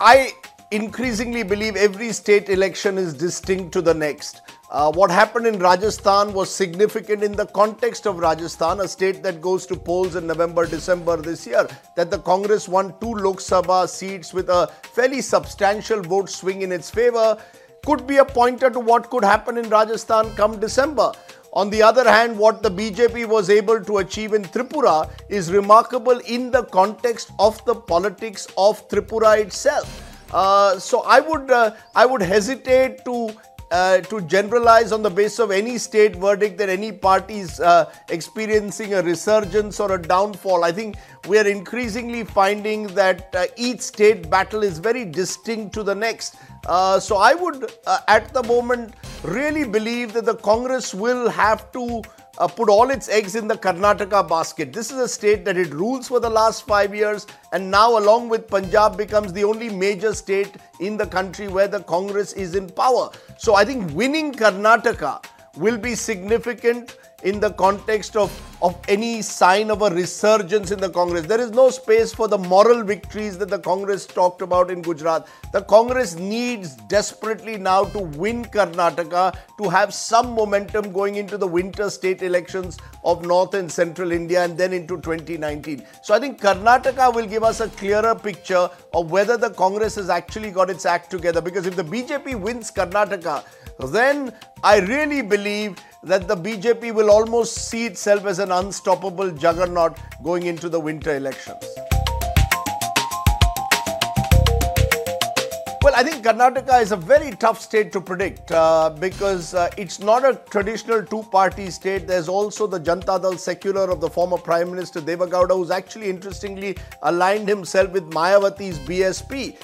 I increasingly believe every state election is distinct to the next. What happened in Rajasthan was significant in the context of Rajasthan, a state that goes to polls in November, December this year, that the Congress won 2 Lok Sabha seats with a fairly substantial vote swing in its favor. Could be a pointer to what could happen in Rajasthan come December. On the other hand, what the BJP was able to achieve in Tripura is remarkable in the context of the politics of Tripura itself. So I would hesitate to generalize on the basis of any state verdict that any party is experiencing a resurgence or a downfall. I think we are increasingly finding that each state battle is very distinct to the next. So I would at the moment really believe that the Congress will have to put all its eggs in the Karnataka basket. This is a state that it rules for the last 5 years, and now along with Punjab becomes the only major state in the country where the Congress is in power. So I think winning Karnataka will be significant in the context of any sign of a resurgence in the Congress. There is no space for the moral victories that the Congress talked about in Gujarat. The Congress needs desperately now to win Karnataka to have some momentum going into the winter state elections of North and Central India and then into 2019. So I think Karnataka will give us a clearer picture of whether the Congress has actually got its act together, because if the BJP wins Karnataka, then I really believe that the BJP will almost see itself as an unstoppable juggernaut going into the winter elections. Well, I think Karnataka is a very tough state to predict because it's not a traditional two-party state. There's also the Janata Dal Secular of the former Prime Minister Deve Gowda, who's actually interestingly aligned himself with Mayawati's BSP.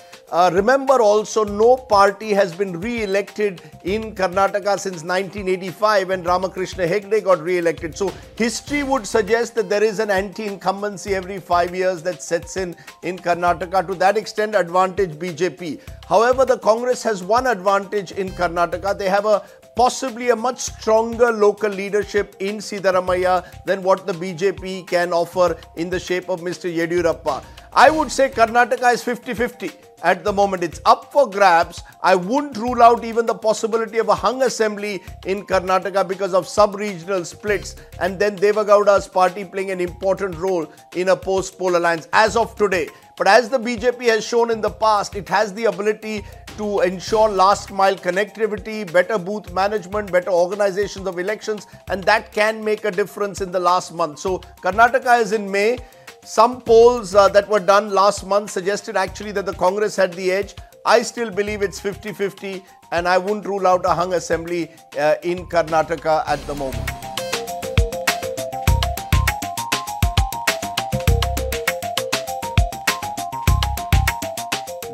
Remember also, no party has been re-elected in Karnataka since 1985 when Ramakrishna Hegde got re-elected. So history would suggest that there is an anti-incumbency every 5 years that sets in Karnataka. To that extent, advantage BJP. However, the Congress has one advantage in Karnataka. They have possibly a much stronger local leadership in Siddaramaiah than what the BJP can offer in the shape of Mr. Yedurappa. I would say Karnataka is 50-50 at the moment. It's up for grabs. I wouldn't rule out even the possibility of a hung assembly in Karnataka because of sub-regional splits, and then Deve Gowda's party playing an important role in a post-poll alliance as of today. But as the BJP has shown in the past, it has the ability to ensure last-mile connectivity, better booth management, better organizations of elections, and that can make a difference in the last month. So Karnataka is in May. Some polls that were done last month suggested actually that the Congress had the edge. I still believe it's 50-50, and I wouldn't rule out a hung assembly in Karnataka at the moment.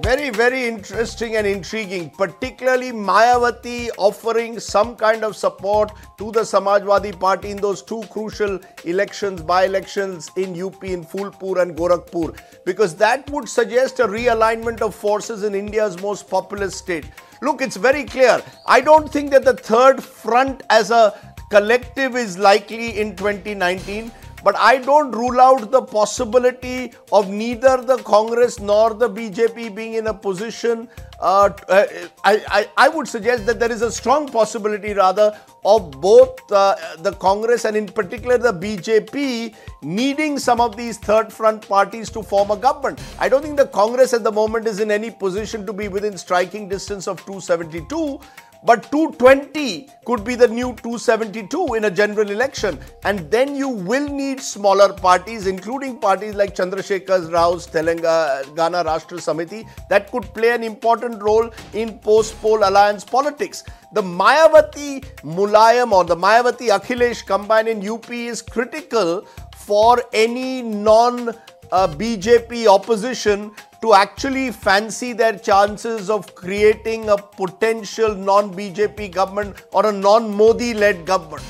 Very, very interesting and intriguing, particularly Mayawati offering some kind of support to the Samajwadi Party in those two crucial elections, by-elections in UP, in Phulpur and Gorakhpur, because that would suggest a realignment of forces in India's most populous state. Look, it's very clear. I don't think that the Third Front as a collective is likely in 2019. But I don't rule out the possibility of neither the Congress nor the BJP being in a position. I would suggest that there is a strong possibility rather of both the Congress and in particular the BJP needing some of these Third Front parties to form a government. I don't think the Congress at the moment is in any position to be within striking distance of 272. But 220 could be the new 272 in a general election. And then you will need smaller parties, including parties like Chandrasekhar Rao's Telangana Rashtra Samiti, that could play an important role in post-poll alliance politics. The Mayawati Mulayam or the Mayawati Akhilesh combine in UP is critical for any non-BJP opposition to actually fancy their chances of creating a potential non-BJP government or a non-Modi-led government.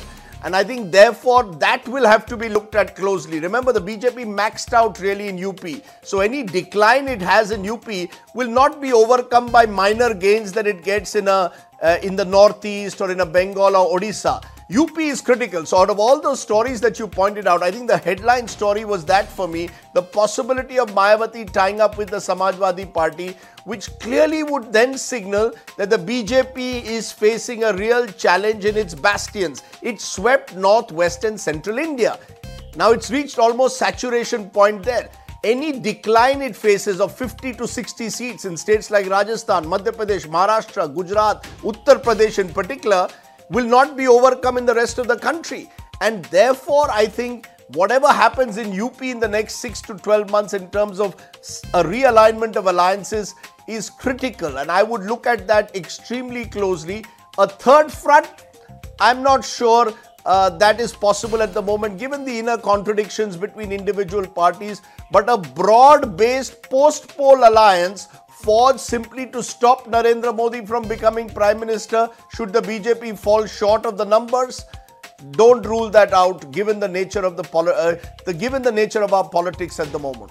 And I think therefore that will have to be looked at closely. Remember, the BJP maxed out really in UP. So any decline it has in UP will not be overcome by minor gains that it gets in the Northeast or in a Bengal or Odisha. UP is critical. So out of all those stories that you pointed out, I think the headline story was that for me, the possibility of Mayawati tying up with the Samajwadi Party, which clearly would then signal that the BJP is facing a real challenge in its bastions. It swept Northwest and Central India. Now it's reached almost saturation point there. Any decline it faces of 50 to 60 seats in states like Rajasthan, Madhya Pradesh, Maharashtra, Gujarat, Uttar Pradesh in particular, will not be overcome in the rest of the country. And therefore, I think whatever happens in UP in the next 6 to 12 months in terms of a realignment of alliances is critical. And I would look at that extremely closely. A third front, I'm not sure that is possible at the moment, given the inner contradictions between individual parties, but a broad-based post-poll alliance forged simply to stop Narendra Modi from becoming Prime Minister should the BJP fall short of the numbers. Don't rule that out, given the nature of our politics at the moment.